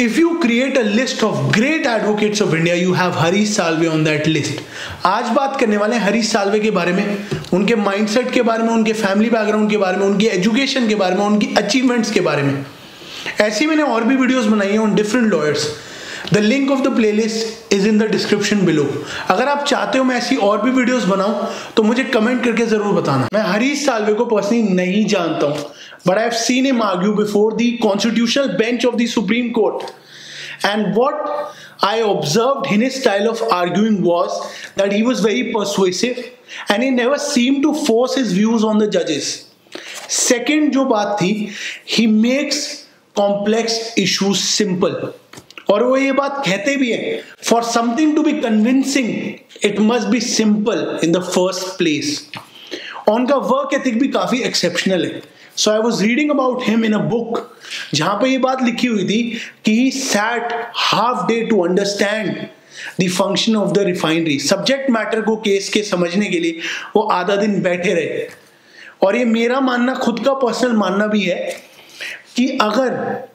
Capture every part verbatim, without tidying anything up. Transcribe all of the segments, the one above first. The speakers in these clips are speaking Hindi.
If you create a list of great advocates of India, you have Harish Salve on that list. आज बात करने वाले हैं हरीश साल्वे के बारे में, उनके माइंडसेट के बारे में, उनके फैमिली बैकग्राउंड के बारे में, उनके एजुकेशन के बारे में, उनकी अचीवमेंट्स के बारे में. ऐसी मैंने और भी वीडियोस बनाई हैं on different lawyers. The link of the playlist is in the description below. अगर आप चाहते हो मैं ऐसी और भी वीडियोस बनाऊं तो मुझे कमेंट करके जरूर बताना. मैं हरीश साल्वे को पर्सनली नहीं जानता हूं, but I have seen him argue before the constitutional bench of the supreme court, and what I observed in his style of arguing was that he was very persuasive and he never seem to force his views on the जजेस. सेकेंड जो बात थी, he makes complex issues simple, और वो ये बात कहते भी हैं, for something to be convincing it must be simple in the first place. उनका वर्क एथिक भी काफी एक्सेप्शनल है. So I was reading about him in a book जहां पे ये बात लिखी हुई थी कि he sat half day to understand the function of the refinery. Subject matter को केस के समझने के लिए वो आधा दिन बैठे रहे. और ये मेरा मानना, खुद का पर्सनल मानना भी है, कि अगर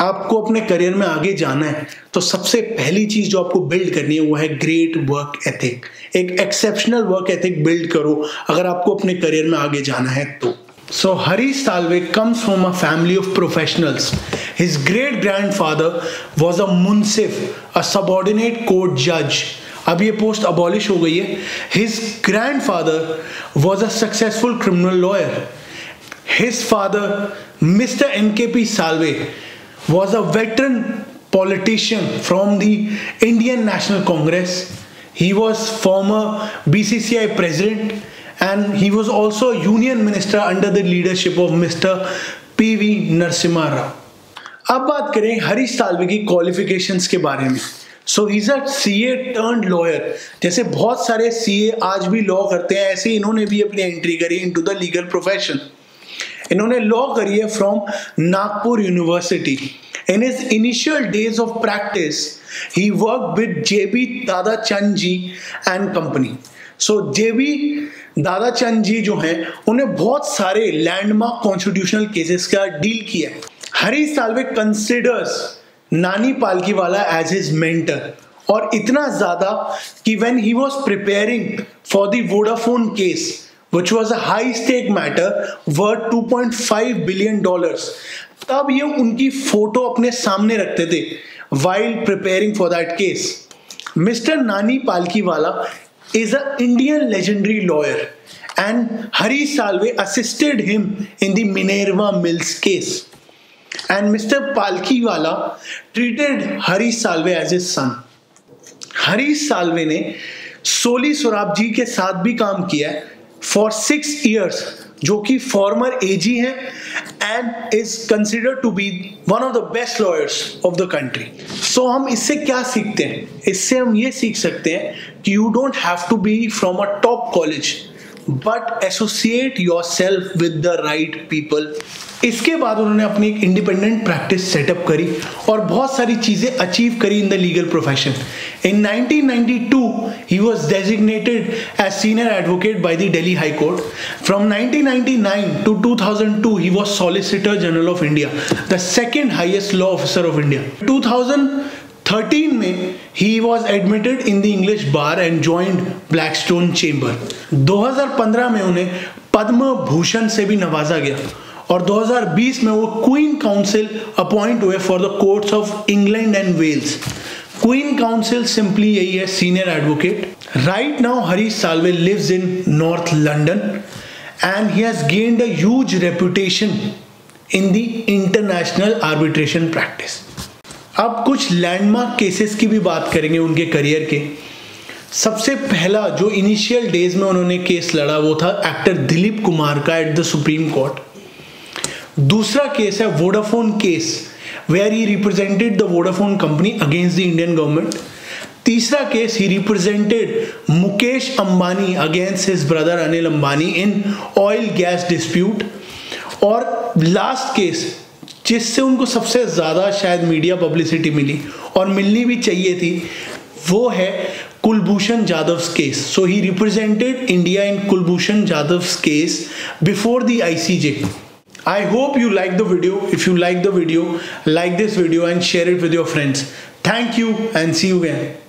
आपको अपने करियर में आगे जाना है तो सबसे पहली चीज जो आपको बिल्ड करनी है वो है ग्रेट वर्क एथिक. एक एक्सेप्शनल वर्क एथिक बिल्ड करो अगर आपको अपने करियर में आगे जाना है तो. So Harish Salve comes from a family of professionals. His great grandfather was a munsif, a subordinate court जज. अब ये पोस्ट अबॉलिश हो गई है. His grandfather was a successful criminal lawyer. His father mister M K P Salve was a veteran politician from the Indian National Congress. He was former B C C I president and he was also a union minister under the leadership of Mister P V Narasimha Rao. अब बात करें हरीश साल्वे की क्वालिफिकेशंस के बारे में. So he is a CA turned lawyer. जैसे बहुत सारे सीए आज भी लॉ करते हैं, ऐसे इन्होंने भी अपनी एंट्री करी इनटू द लीगल प्रोफेशन. इन्होंने लॉ करी है from Nagpur university. In his initial days of practice he work with J B Dadachanji and company. So J B Dadachanji जो हैं, उन्हें बहुत सारे लैंडमार्क कॉन्स्टिट्यूशनल केसेस का डील किया है. हरीश साल्वे कंसिडर्स नानी पालखीवाला एज हिज मेंटर, और इतना ज्यादा कि when he was preparing for the Vodafone case which was a high stake matter worth two point five billion dollars, तब ये उनकी फोटो अपने सामने रखते थे while preparing for that case. Mister Nani Palkhivala is an Indian legendary lawyer and Harish Salve assisted him in the Minerva Mills case, and Mister Palkhivala treated Harish Salve as his son. Harish Salve ने सोली सोराब जी के साथ भी काम किया है for six years, जो कि former A G हैं and is considered to be one of the best lawyers of the country. So हम इससे क्या सीखते हैं? इससे हम ये सीख सकते हैं कि you don't have to be from a top college, but associate yourself with the right people. इसके बाद उन्होंने अपनी एक इंडिपेंडेंट प्रैक्टिस सेटअप करी और बहुत सारी चीजें अचीव करी in the legal profession. In nineteen ninety two he was designated as senior advocate by the Delhi high court. From nineteen ninety nine to two thousand two he was solicitor general of India, the second highest law officer of India. Two thousand thirteen में he was admitted in the English bar and joined Blackstone chamber. दो हज़ार पंद्रह में उन्हें पद्म भूषण से भी नवाजा गया, और दो हज़ार बीस में वो क्वीन काउंसिल अपॉइंट हुए for the courts of England and Wales. Queen council simply यही है, senior advocate. Right now Harish Salve lives in north London and he has gained a huge reputation in the international arbitration practice. अब कुछ लैंडमार्क केसेस की भी बात करेंगे उनके करियर के. सबसे पहला जो इनिशियल डेज में उन्होंने केस लड़ा वो था एक्टर दिलीप कुमार का एट द सुप्रीम कोर्ट. दूसरा केस है Vodafone case, where he represented the Vodafone company against the Indian government. तीसरा case, he represented Mukesh Ambani against his brother Anil Ambani in oil gas dispute. और लास्ट केस जिससे उनको सबसे ज़्यादा शायद मीडिया पब्लिसिटी मिली और मिलनी भी चाहिए थी, वो है Kulbhushan Jadhav case. So he represented India in Kulbhushan Jadhav case before the I C J. I hope you like the video. If you like the video, like this video and share it with your friends. Thank you and see you again.